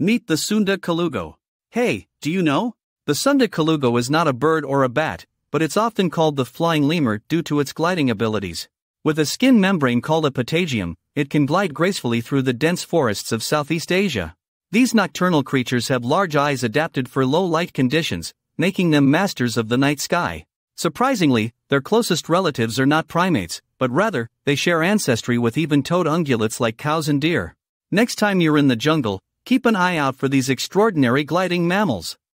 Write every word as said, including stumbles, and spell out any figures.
Meet the Sunda Colugo. Hey, do you know? The Sunda Colugo is not a bird or a bat, but it's often called the flying lemur due to its gliding abilities. With a skin membrane called a patagium, it can glide gracefully through the dense forests of Southeast Asia. These nocturnal creatures have large eyes adapted for low light conditions, making them masters of the night sky. Surprisingly, their closest relatives are not primates, but rather, they share ancestry with even-toed ungulates like cows and deer. Next time you're in the jungle, keep an eye out for these extraordinary gliding mammals.